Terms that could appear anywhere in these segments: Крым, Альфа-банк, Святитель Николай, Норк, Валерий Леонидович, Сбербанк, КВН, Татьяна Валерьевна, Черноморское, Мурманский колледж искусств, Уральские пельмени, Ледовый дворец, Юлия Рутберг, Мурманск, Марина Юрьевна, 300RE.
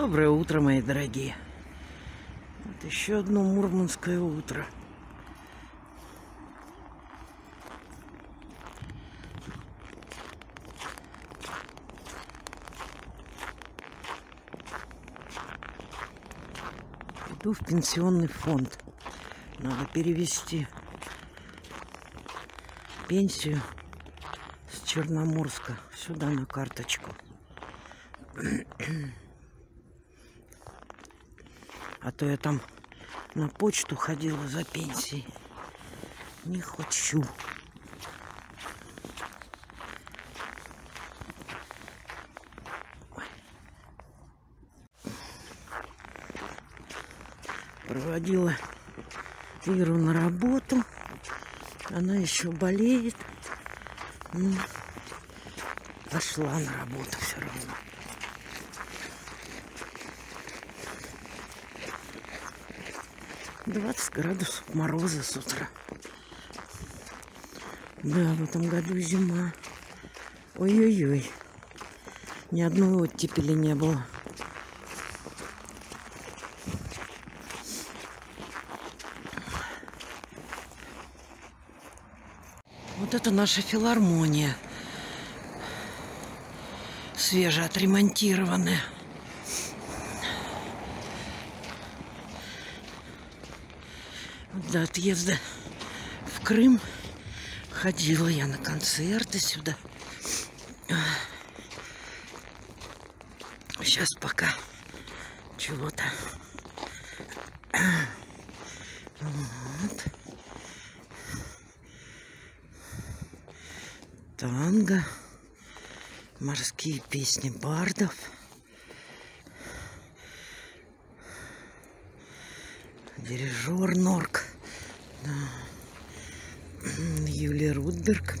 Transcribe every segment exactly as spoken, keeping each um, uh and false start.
Доброе утро, мои дорогие. Вот еще одно мурманское утро. Иду в пенсионный фонд. Надо перевести пенсию с Черноморска сюда на карточку. А то я там на почту ходила за пенсией. Не хочу. Проводила Иру на работу. Она еще болеет. Ну, пошла на работу все равно. двадцать градусов мороза с утра. Да, в этом году зима. Ой-ой-ой. Ни одной оттепели не было. Вот это наша филармония. Свеже отремонтированная. До отъезда в Крым ходила я на концерты сюда. Сейчас пока чего-то. Вот. Танго, морские песни бардов. Дирижер Норк. Юлия Рутберг.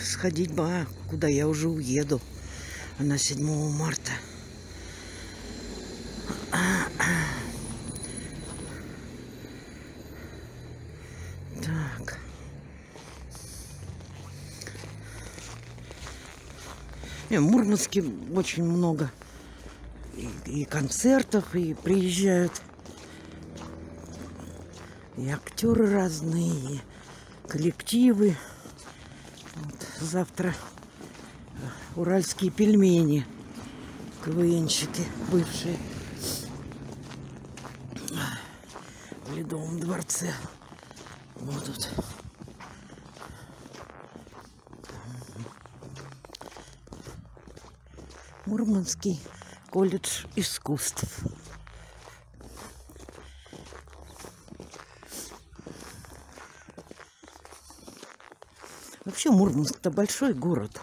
Сходить бы, куда я уже уеду. Она седьмого марта. Так. Не, в Мурманске очень много и, и концертов, и приезжают. И актеры разные, и коллективы. Вот завтра уральские пельмени, КВНщики бывшие в Ледовом дворце будут. Мурманский колледж искусств. Вообще Мурманск-то большой город.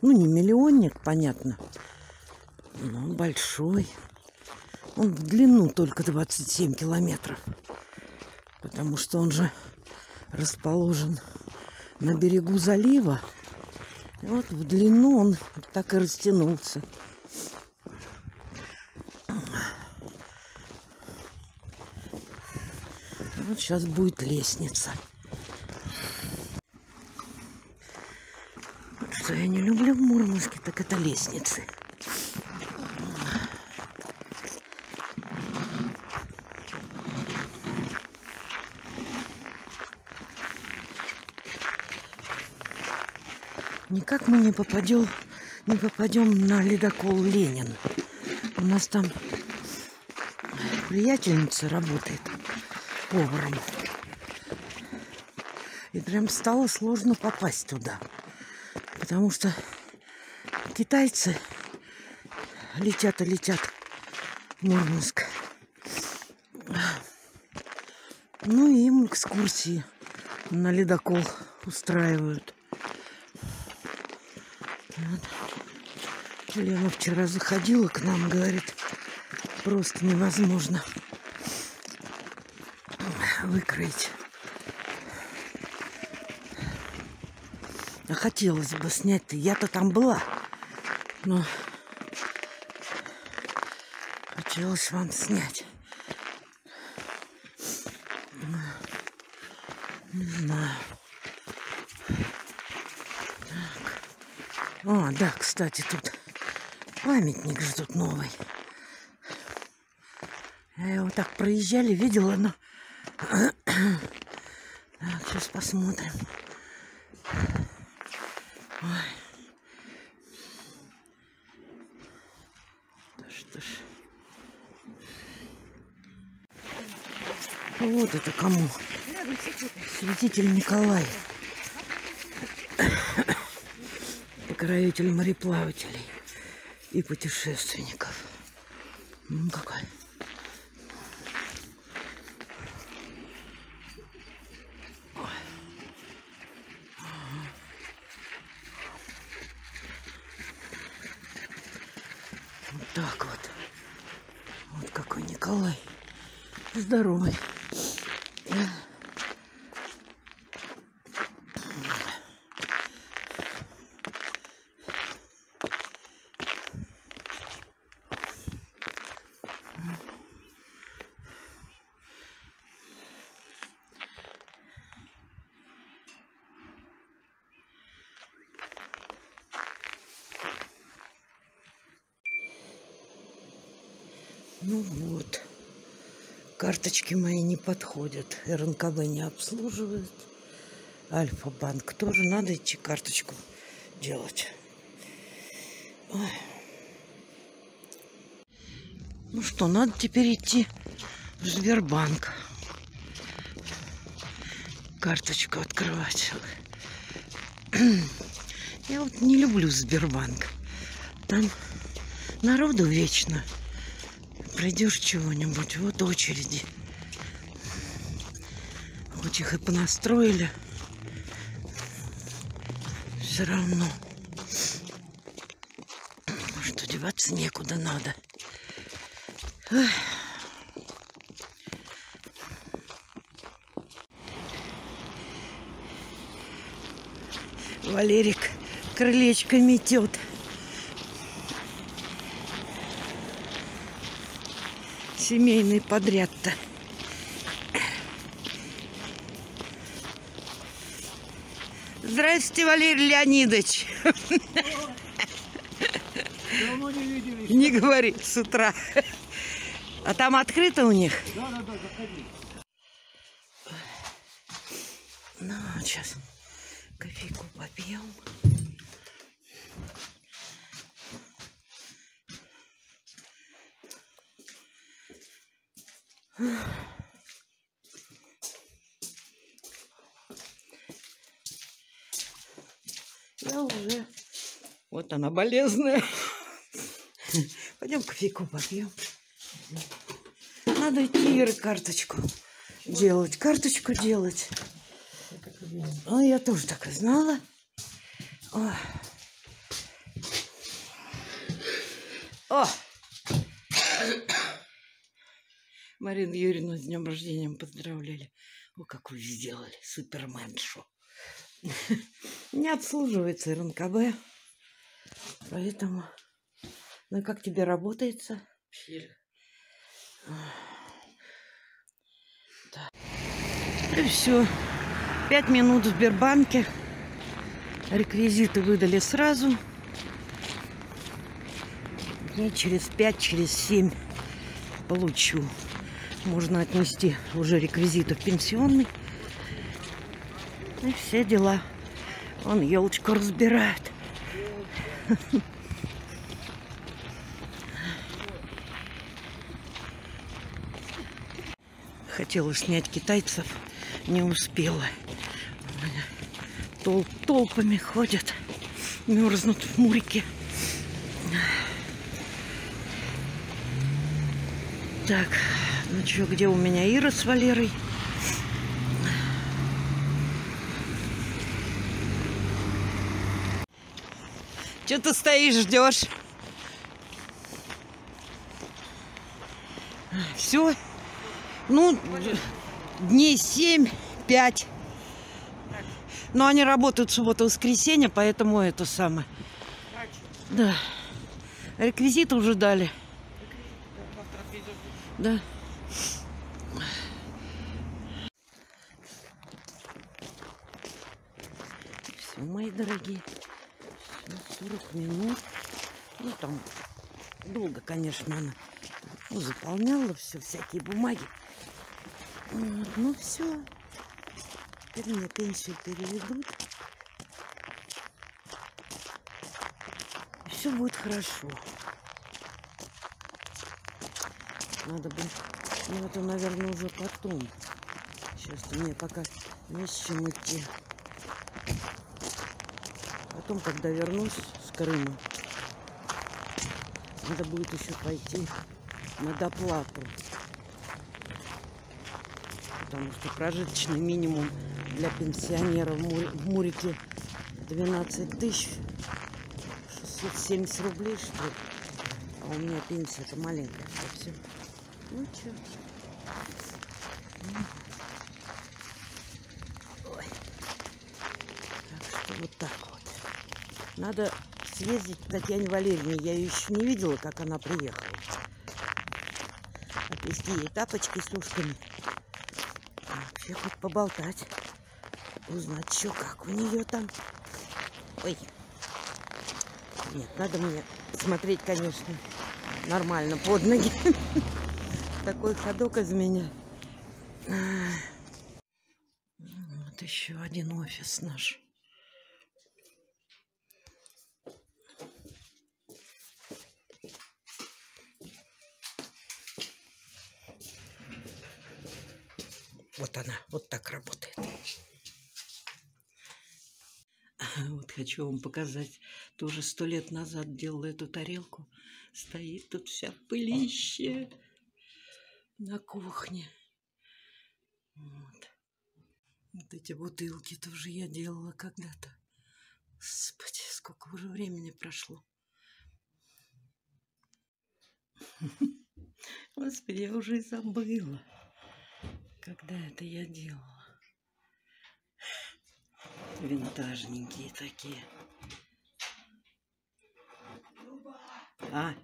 Ну, не миллионник, понятно. Но он большой. Он в длину только двадцать семь километров. Потому что он же расположен на берегу залива. И вот в длину он так и растянулся. Вот сейчас будет лестница. Что я не люблю в Мурманске, так это лестницы. Никак мы не попадем, не попадем на ледокол Ленин. У нас там приятельница работает поваром. И прям стало сложно попасть туда. Потому что китайцы летят и летят в Мурманск. Ну и им экскурсии на ледокол устраивают. Вот. Лена вчера заходила к нам, говорит, просто невозможно выкроить. А хотелось бы снять-то. Я-то там была. Но хотелось вам снять. Не знаю. Так. А, да, кстати, тут Памятник же тут новый. Я его так проезжали, видела, но... Так, сейчас посмотрим. Ой. Да что ж. Вот это кому? Святитель Николай. Покровитель мореплавателей и путешественников. Ну, какая. Вот так вот. Вот какой Николай. Здоровый. Ну вот, карточки мои не подходят, эр эн ка бэ не обслуживает, Альфа-банк тоже, надо идти карточку делать. Ой. Ну что, надо теперь идти в Сбербанк, карточку открывать. Я вот не люблю Сбербанк, там народу вечно. Пройдешь чего-нибудь, вот очереди. Вот их и понастроили. Все равно. Может, одеваться некуда надо. Ой. Валерик крылечко метет. Семейный подряд-то. Здравствуйте, Валерий Леонидович. Давно не виделись. Не говори, с утра. А там открыто у них? Да, да, да, заходи. Ну, сейчас кофейку попьем. Я уже... Вот она, болезная. Пойдем кофейку попьем. Надо идти, Ира, карточку делать. Карточку делать. А я тоже так и знала. О! О! Марину Юрьевну с днем рождения поздравляли. О, какую сделали суперменшу. Не обслуживается эр эн ка бэ. Поэтому... Ну и как тебе работается? Да. И все. Пять минут в Сбербанке. Реквизиты выдали сразу. И через пять, через семь получу. Можно отнести уже реквизиты в пенсионный. И все дела. Он елочку разбирает. Хотела снять китайцев, не успела. Толп, толпами ходят, мерзнут в мурике. Так. Ну что, где у меня Ира с Валерой? Че ты стоишь, ждешь? Все. Ну, дней семь-пять. Но они работают суббота-воскресенье, поэтому это самое. Да. Реквизиты уже дали. Да. Все, мои дорогие, сорок минут, ну там долго, конечно, она ну, заполняла все, всякие бумаги. Ну все, теперь мне пенсию переведут. Все будет хорошо. Надо бы... Ну, это, наверное, уже потом. Сейчас мне пока не с чем идти. Потом, когда вернусь с Крыма, надо будет еще пойти на доплату. Потому что прожиточный минимум для пенсионера в Мурике двенадцать тысяч шестьсот семьдесят рублей, что ли. А у меня пенсия-то маленькая совсем. Ну, чё. Ой. Так что вот так вот. Надо съездить к Татьяне Валерьевне. Я ее еще не видела, как она приехала. Отвезти ей тапочки с ушками. Вообще хоть поболтать. Узнать, что как у нее там. Ой. Нет, надо мне смотреть, конечно, нормально под ноги. Такой ходок из меня. Вот еще один офис наш. Вот она, вот так работает. Вот хочу вам показать. Тоже сто лет назад делала эту тарелку. Стоит тут вся в пылище на кухне. Вот. Вот эти бутылки тоже я делала когда-то. Господи, сколько уже времени прошло. Господи, я уже и забыла, когда это я делала. Винтажненькие такие. А,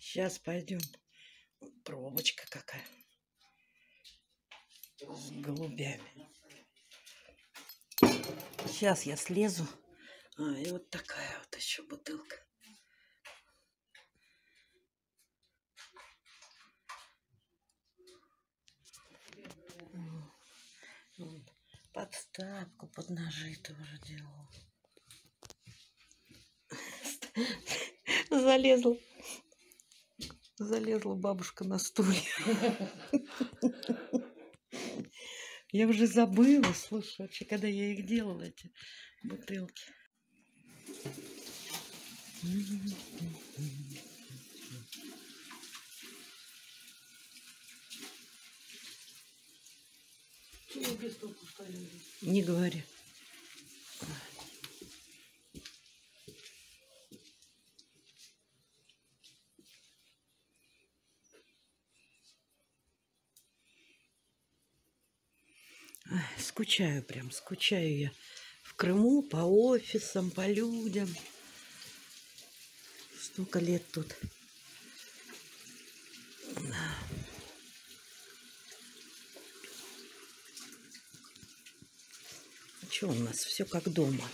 сейчас пойдем. Пробочка какая. С голубями. Сейчас я слезу. А, и вот такая вот еще бутылка. Подставку под ножи тоже делала. Залезла. Залезла бабушка на стуле. Я уже забыла, слушай, вообще, когда я их делала, эти бутылки. Не говори. Скучаю прям, скучаю я в Крыму по офисам, по людям. Столько лет тут. А что у нас? Все как дома.